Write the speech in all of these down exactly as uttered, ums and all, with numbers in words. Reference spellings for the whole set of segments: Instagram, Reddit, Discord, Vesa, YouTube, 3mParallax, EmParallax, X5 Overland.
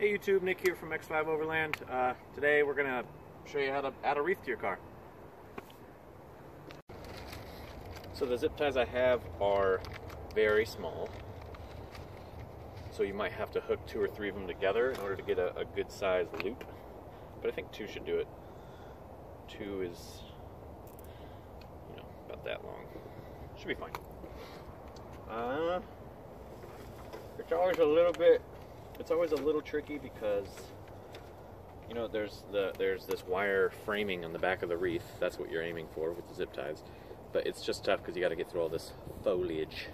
Hey YouTube, Nick here from X five Overland. Uh, today we're going to show you how to add a wreath to your car. So the zip ties I have are very small, so you might have to hook two or three of them together in order to get a, a good sized loop, but I think two should do it. Two is, you know, about that long. Should be fine. Uh, it's always a little bit It's always a little tricky because, you know, there's the there's this wire framing on the back of the wreath. That's what you're aiming for with the zip ties. But it's just tough because you got to get through all this foliage.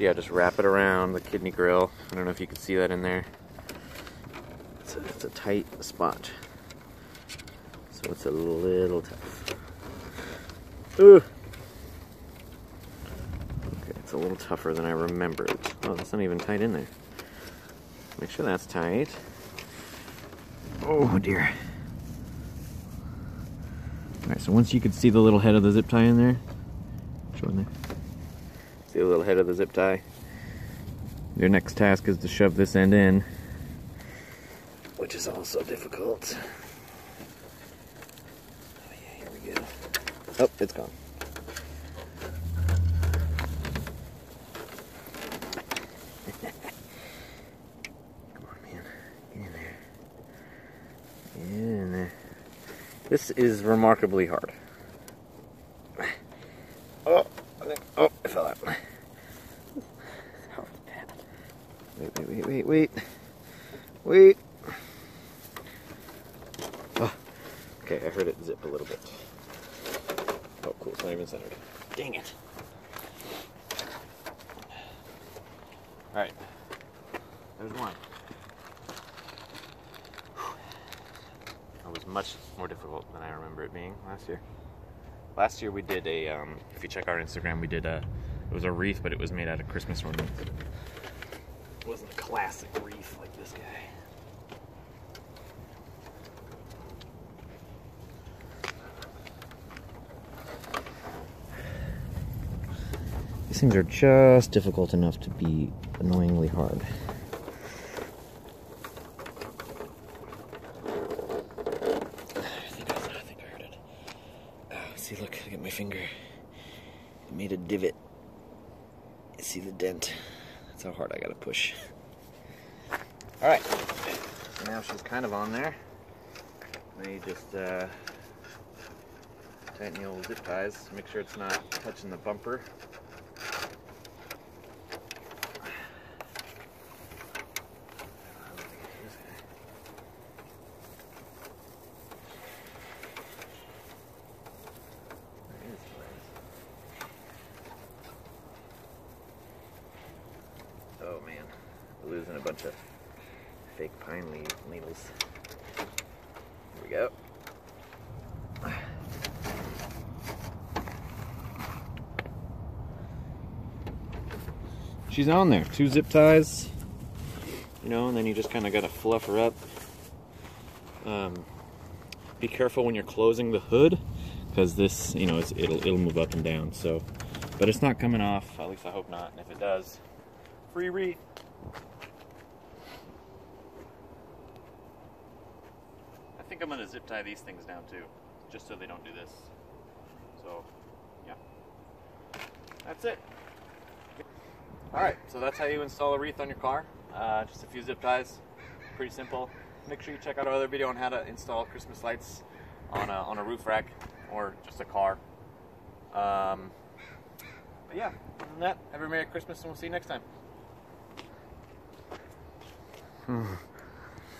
So yeah, just wrap it around the kidney grill. I don't know if you can see that in there. It's a, it's a tight spot, so it's a little tough. Ooh. Okay, it's a little tougher than I remembered. Oh, that's not even tight in there. Make sure that's tight. Oh dear. Alright, so once you can see the little head of the zip tie in there, show in there. See the little head of the zip tie? Your next task is to shove this end in, which is also difficult. Oh yeah, here we go. Oh, it's gone. Come on, man. Get in there. Get in there. This is remarkably hard. Oh, I think, oh, I fell out. How was that? Wait, wait, wait, wait, wait. Wait. Oh, okay, I heard it zip a little bit. Oh, cool, it's not even centered. Dang it. Alright, there's one. It was much more difficult than I remember it being last year. Last year we did a, um, if you check our Instagram, we did a, it was a wreath, but it was made out of Christmas ornaments. It wasn't a classic wreath like this guy. These things are just difficult enough to be annoyingly hard. See, look, look at my finger. It made a divot. You see the dent? That's how hard I gotta push. Alright, so now she's kind of on there. Now you just uh, tighten the old zip ties, make sure it's not touching the bumper. Oh man, losing a bunch of fake pine leaf needles. Here we go. She's on there. Two zip ties, you know, and then you just kind of got to fluff her up. Um, be careful when you're closing the hood, because this, you know, it's, it'll it'll move up and down. So, but it's not coming off. At least I hope not. And if it does, free wreath. I think I'm going to zip tie these things down too, just so they don't do this. So, yeah. That's it. Alright, so that's how you install a wreath on your car. Uh, just a few zip ties. Pretty simple. Make sure you check out our other video on how to install Christmas lights on a, on a roof rack or just a car. Um, but yeah, other than that, have a Merry Christmas and we'll see you next time. Hmm.